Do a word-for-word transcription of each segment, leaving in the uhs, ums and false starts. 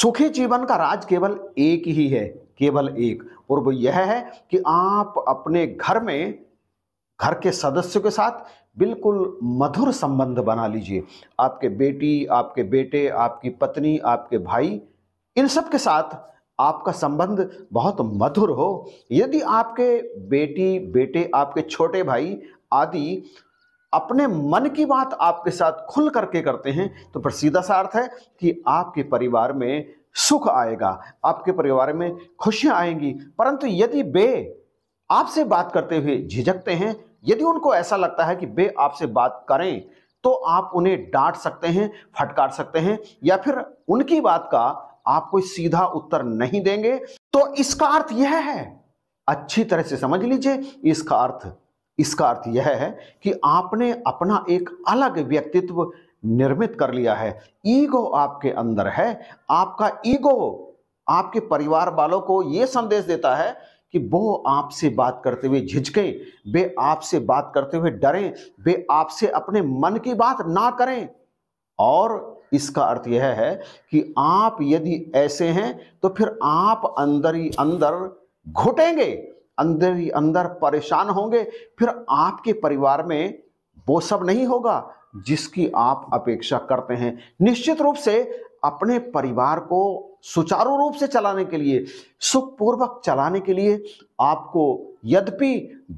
सुखी जीवन का राज केवल एक ही है, केवल एक, और वो यह है कि आप अपने घर में घर के सदस्यों के साथ बिल्कुल मधुर संबंध बना लीजिए। आपके बेटी, आपके बेटे, आपकी पत्नी, आपके भाई, इन सब के साथ आपका संबंध बहुत मधुर हो। यदि आपके बेटी बेटे, आपके छोटे भाई आदि अपने मन की बात आपके साथ खुल करके करते हैं तो फिर सीधा सा अर्थ है कि आपके परिवार में सुख आएगा, आपके परिवार में खुशियां आएंगी। परंतु यदि वे आपसे बात करते हुए झिझकते हैं, यदि उनको ऐसा लगता है कि वे आपसे बात करें तो आप उन्हें डांट सकते हैं, फटकार सकते हैं, या फिर उनकी बात का आप कोई सीधा उत्तर नहीं देंगे, तो इसका अर्थ यह है, अच्छी तरह से समझ लीजिए, इसका अर्थ इसका अर्थ यह है कि आपने अपना एक अलग व्यक्तित्व निर्मित कर लिया है। ईगो आपके अंदर है। आपका ईगो आपके परिवार वालों को यह संदेश देता है कि वो आपसे बात करते हुए झिझकें, वे आपसे बात करते हुए डरें, वे आपसे अपने मन की बात ना करें। और इसका अर्थ यह है कि आप यदि ऐसे हैं तो फिर आप अंदर ही अंदर घुटेंगे, अंदर ही अंदर परेशान होंगे। फिर आपके परिवार में वो सब नहीं होगा जिसकी आप अपेक्षा करते हैं। निश्चित रूप से अपने परिवार को सुचारू रूप से चलाने के लिए, सुखपूर्वक चलाने के लिए आपको यद्यपि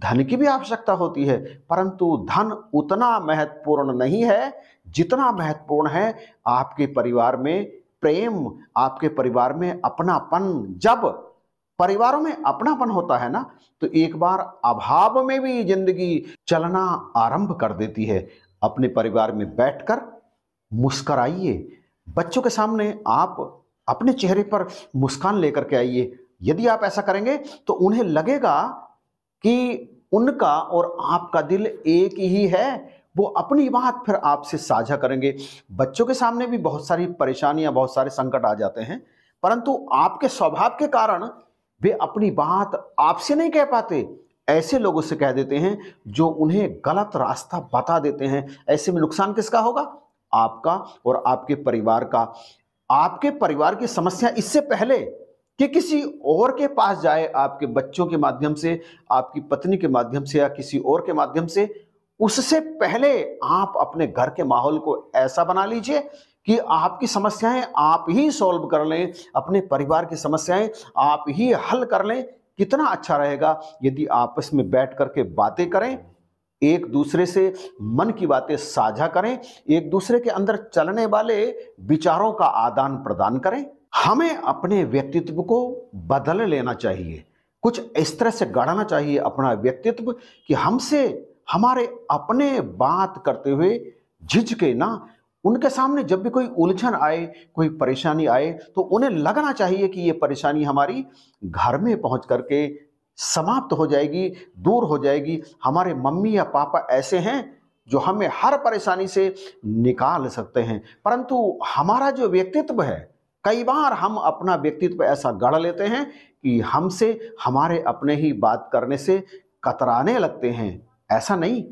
धन की भी आवश्यकता होती है, परंतु धन उतना महत्वपूर्ण नहीं है जितना महत्वपूर्ण है आपके परिवार में प्रेम, आपके परिवार में अपनापन। जब परिवारों में अपनापन होता है ना, तो एक बार अभाव में भी जिंदगी चलना आरंभ कर देती है। अपने परिवार में बैठकर मुस्कराइए, बच्चों के सामने आप अपने चेहरे पर मुस्कान लेकर के आइए। यदि आप ऐसा करेंगे तो उन्हें लगेगा कि उनका और आपका दिल एक ही है, वो अपनी बात फिर आपसे साझा करेंगे। बच्चों के सामने भी बहुत सारी परेशानियां, बहुत सारे संकट आ जाते हैं, परंतु आपके स्वभाव के कारण वे अपनी बात आपसे नहीं कह पाते, ऐसे लोगों से कह देते हैं जो उन्हें गलत रास्ता बता देते हैं। ऐसे में नुकसान किसका होगा? आपका और आपके परिवार का। आपके परिवार की समस्या इससे पहले कि किसी और के पास जाए, आपके बच्चों के माध्यम से, आपकी पत्नी के माध्यम से, या किसी और के माध्यम से, उससे पहले आप अपने घर के माहौल को ऐसा बना लीजिए कि आपकी समस्याएं आप ही सॉल्व कर लें, अपने परिवार की समस्याएं आप ही हल कर लें। कितना अच्छा रहेगा यदि आपस में बैठ करके बातें करें, एक दूसरे से मन की बातें साझा करें, एक दूसरे के अंदर चलने वाले विचारों का आदान प्रदान करें। हमें अपने व्यक्तित्व को बदल लेना चाहिए, कुछ इस तरह से गढ़ना चाहिए अपना व्यक्तित्व कि हमसे हमारे अपने बात करते हुए झिझके ना। उनके सामने जब भी कोई उलझन आए, कोई परेशानी आए, तो उन्हें लगना चाहिए कि ये परेशानी हमारी घर में पहुंच करके समाप्त हो जाएगी, दूर हो जाएगी। हमारे मम्मी या पापा ऐसे हैं जो हमें हर परेशानी से निकाल सकते हैं, परंतु हमारा जो व्यक्तित्व है, कई बार हम अपना व्यक्तित्व ऐसा गढ़ लेते हैं कि हमसे हमारे अपने ही बात करने से कतराने लगते हैं। ऐसा नहीं,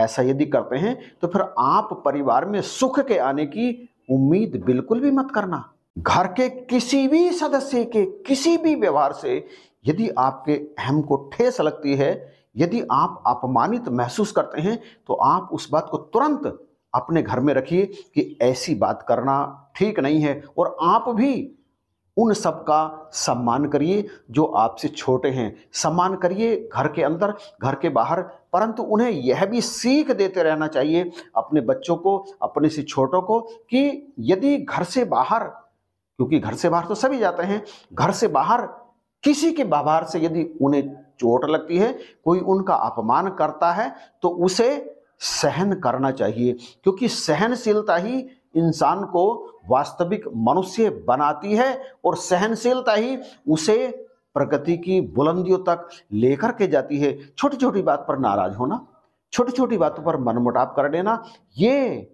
ऐसा यदि करते हैं तो फिर आप परिवार में सुख के आने की उम्मीद बिल्कुल भी मत करना। घर के किसी भी सदस्य के किसी भी व्यवहार से यदि आपके अहम को ठेस लगती है, यदि आप अपमानित महसूस करते हैं, तो आप उस बात को तुरंत अपने घर में रखिए कि ऐसी बात करना ठीक नहीं है। और आप भी उन सब का सम्मान करिए जो आपसे छोटे हैं, सम्मान करिए घर के अंदर, घर के बाहर। परंतु उन्हें यह भी सीख देते रहना चाहिए अपने बच्चों को, अपने से छोटों को, कि यदि घर से बाहर, क्योंकि घर से बाहर तो सभी जाते हैं, घर से बाहर किसी के व्यवहार से यदि उन्हें चोट लगती है, कोई उनका अपमान करता है, तो उसे सहन करना चाहिए, क्योंकि सहनशीलता ही इंसान को वास्तविक मनुष्य बनाती है, और सहनशीलता ही उसे प्रगति की बुलंदियों तक लेकर के जाती है। छोटी छोटी बात पर नाराज होना, छोटी छोटी बातों पर मनमुटाव कर लेना, ये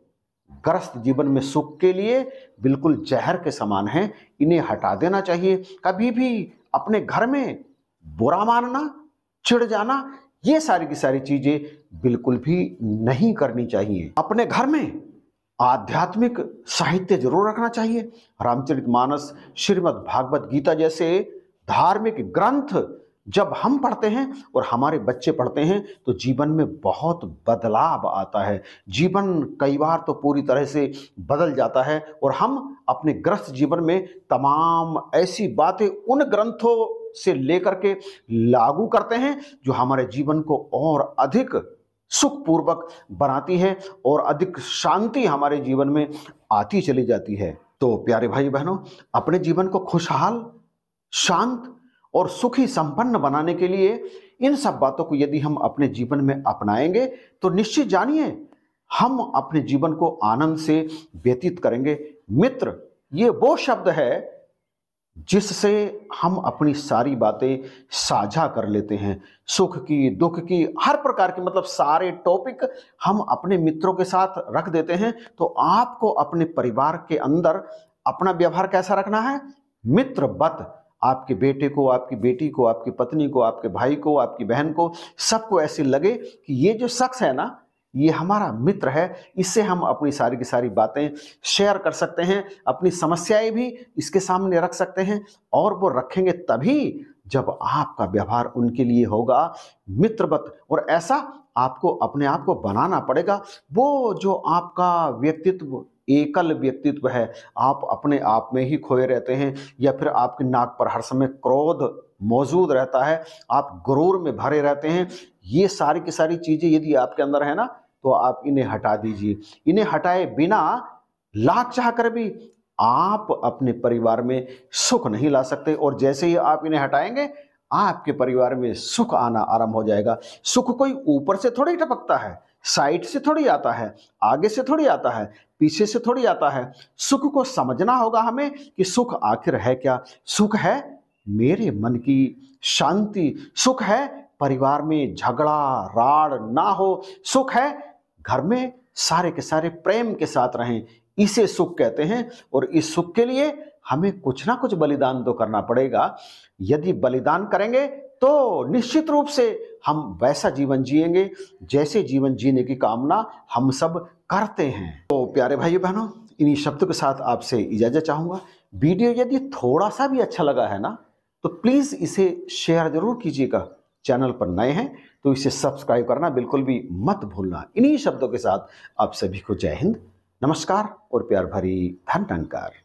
ग्रस्त जीवन में सुख के लिए बिल्कुल जहर के समान है। इन्हें हटा देना चाहिए। कभी भी अपने घर में बुरा मानना, चिढ़ जाना, ये सारी की सारी चीजें बिल्कुल भी नहीं करनी चाहिए। अपने घर में आध्यात्मिक साहित्य जरूर रखना चाहिए। रामचरितमानस, श्रीमद भागवत गीता जैसे धार्मिक ग्रंथ जब हम पढ़ते हैं और हमारे बच्चे पढ़ते हैं तो जीवन में बहुत बदलाव आता है। जीवन कई बार तो पूरी तरह से बदल जाता है और हम अपने ग्रस्त जीवन में तमाम ऐसी बातें उन ग्रंथों से लेकर के लागू करते हैं जो हमारे जीवन को और अधिक सुखपूर्वक बनाती है और अधिक शांति हमारे जीवन में आती चली जाती है। तो प्यारे भाई बहनों, अपने जीवन को खुशहाल, शांत और सुखी संपन्न बनाने के लिए इन सब बातों को यदि हम अपने जीवन में अपनाएंगे तो निश्चित जानिए हम अपने जीवन को आनंद से व्यतीत करेंगे। मित्र, ये वो शब्द है जिससे हम अपनी सारी बातें साझा कर लेते हैं। सुख की, दुख की, हर प्रकार के मतलब सारे टॉपिक हम अपने मित्रों के साथ रख देते हैं। तो आपको अपने परिवार के अंदर अपना व्यवहार कैसा रखना है? मित्र बत, आपके बेटे को, आपकी बेटी को, आपकी पत्नी को, आपके भाई को, आपकी बहन को, सबको ऐसे लगे कि ये जो शख्स है ना, ये हमारा मित्र है, इससे हम अपनी सारी की सारी बातें शेयर कर सकते हैं, अपनी समस्याएं भी इसके सामने रख सकते हैं। और वो रखेंगे तभी जब आपका व्यवहार उनके लिए होगा मित्रवत, और ऐसा आपको अपने आप को बनाना पड़ेगा। वो जो आपका व्यक्तित्व एकल व्यक्तित्व है, आप अपने आप में ही खोए रहते हैं या फिर आपके नाक पर हर समय क्रोध मौजूद रहता है, आप गुरूर में भरे रहते हैं, ये सारी की सारी चीज़ें यदि आपके अंदर है ना, तो आप इन्हें हटा दीजिए। इन्हें हटाए बिना लाख चाह कर भी आप अपने परिवार में सुख नहीं ला सकते, और जैसे ही आप इन्हें हटाएंगे आपके परिवार में सुख आना आरंभ हो जाएगा। सुख कोई ऊपर से थोड़ी टपकता है, साइड से थोड़ी आता है, आगे से थोड़ी आता है, पीछे से थोड़ी आता है। सुख को समझना होगा हमें कि सुख आखिर है क्या। सुख है मेरे मन की शांति, सुख है परिवार में झगड़ा राड़ ना हो, सुख है घर में सारे के सारे प्रेम के साथ रहें, इसे सुख कहते हैं। और इस सुख के लिए हमें कुछ ना कुछ बलिदान तो करना पड़ेगा। यदि बलिदान करेंगे तो निश्चित रूप से हम वैसा जीवन जिएंगे जैसे जीवन जीने की कामना हम सब करते हैं। तो प्यारे भाई बहनों, इन्हीं शब्दों के साथ आपसे इजाज़त चाहूँगा। वीडियो यदि थोड़ा सा भी अच्छा लगा है ना, तो प्लीज़ इसे शेयर ज़रूर कीजिएगा। चैनल पर नए हैं तो इसे सब्सक्राइब करना बिल्कुल भी मत भूलना। इन्हीं शब्दों के साथ आप सभी को जय हिंद, नमस्कार और प्यार भरी धन्यवाद।